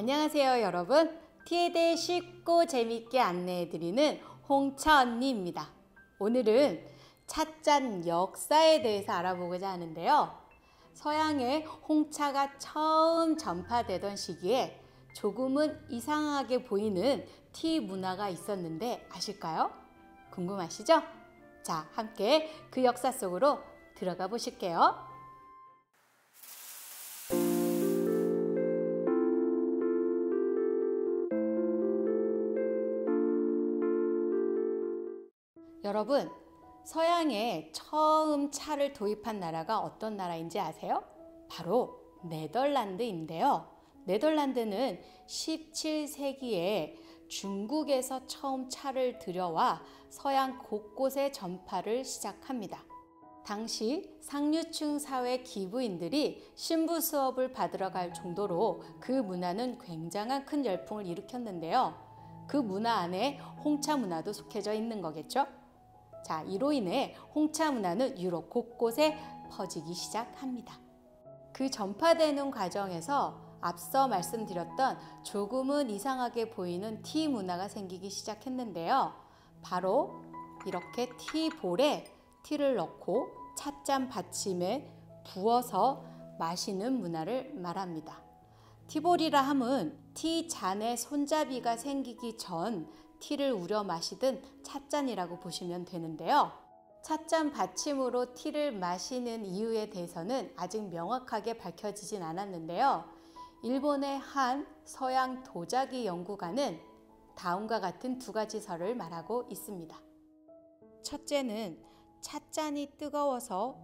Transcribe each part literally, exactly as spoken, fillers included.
안녕하세요 여러분, 티에 대해 쉽고 재미있게 안내해드리는 홍차 언니입니다. 오늘은 찻잔 역사에 대해서 알아보고자 하는데요. 서양에 홍차가 처음 전파되던 시기에 조금은 이상하게 보이는 티 문화가 있었는데 아실까요? 궁금하시죠? 자, 함께 그 역사 속으로 들어가 보실게요. 여러분, 서양에 처음 차를 도입한 나라가 어떤 나라인지 아세요? 바로 네덜란드인데요. 네덜란드는 십칠 세기에 중국에서 처음 차를 들여와 서양 곳곳에 전파를 시작합니다. 당시 상류층 사회 기부인들이 신부 수업을 받으러 갈 정도로 그 문화는 굉장한 큰 열풍을 일으켰는데요. 그 문화 안에 홍차 문화도 속해져 있는 거겠죠? 자, 이로 인해 홍차 문화는 유럽 곳곳에 퍼지기 시작합니다. 그 전파되는 과정에서 앞서 말씀드렸던 조금은 이상하게 보이는 티 문화가 생기기 시작했는데요. 바로 이렇게 티볼에 티를 넣고 찻잔 받침에 부어서 마시는 문화를 말합니다. 티볼이라 함은 티잔의 손잡이가 생기기 전 티를 우려 마시던 찻잔이라고 보시면 되는데요. 찻잔 받침으로 티를 마시는 이유에 대해서는 아직 명확하게 밝혀지진 않았는데요. 일본의 한 서양 도자기 연구가는 다음과 같은 두 가지 설을 말하고 있습니다. 첫째는 찻잔이 뜨거워서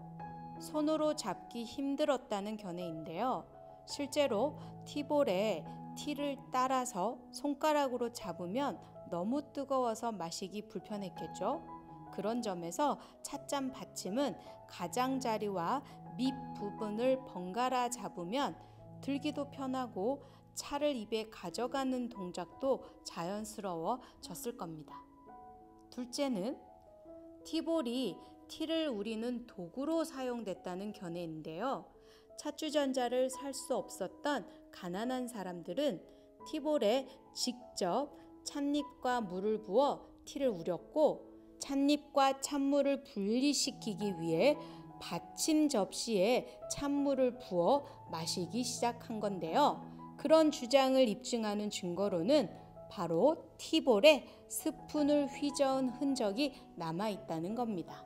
손으로 잡기 힘들었다는 견해인데요. 실제로 티볼에 티를 따라서 손가락으로 잡으면 너무 뜨거워서 마시기 불편했겠죠. 그런 점에서 찻잔 받침은 가장자리와 밑 부분을 번갈아 잡으면 들기도 편하고 차를 입에 가져가는 동작도 자연스러워졌을 겁니다. 둘째는 티볼이 티를 우리는 도구로 사용됐다는 견해인데요. 찻주전자를 살 수 없었던 가난한 사람들은 티볼에 직접 찻잎과 물을 부어 티를 우렸고, 찻잎과 찬물을 분리시키기 위해 받침 접시에 찬물을 부어 마시기 시작한 건데요. 그런 주장을 입증하는 증거로는 바로 티볼에 스푼을 휘저은 흔적이 남아있다는 겁니다.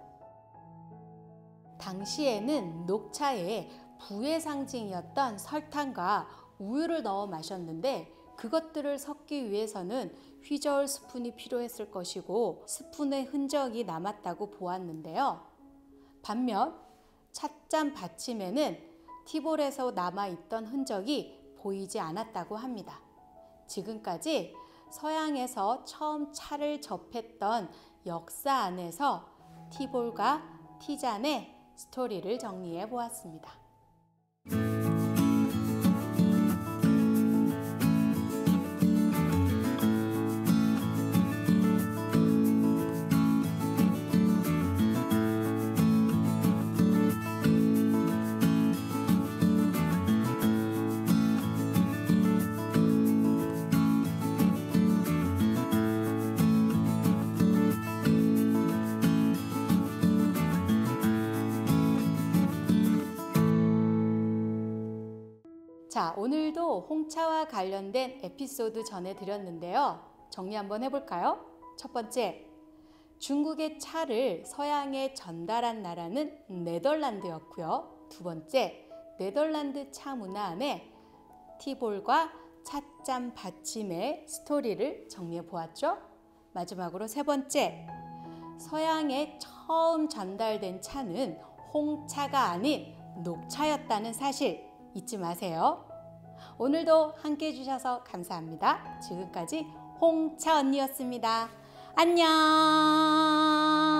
당시에는 녹차에 부의 상징이었던 설탕과 우유를 넣어 마셨는데, 그것들을 섞기 위해서는 휘저을 스푼이 필요했을 것이고 스푼의 흔적이 남았다고 보았는데요. 반면 찻잔 받침에는 티볼에서 남아있던 흔적이 보이지 않았다고 합니다. 지금까지 서양에서 처음 차를 접했던 역사 안에서 티볼과 티잔의 스토리를 정리해 보았습니다. 자, 오늘도 홍차와 관련된 에피소드 전해드렸는데요. 정리 한번 해볼까요? 첫 번째, 중국의 차를 서양에 전달한 나라는 네덜란드였고요. 두 번째, 네덜란드 차 문화 안에 티볼과 찻잔 받침의 스토리를 정리해 보았죠. 마지막으로 세 번째, 서양에 처음 전달된 차는 홍차가 아닌 녹차였다는 사실 잊지 마세요. 오늘도 함께 해주셔서 감사합니다. 지금까지 홍차 언니였습니다. 안녕!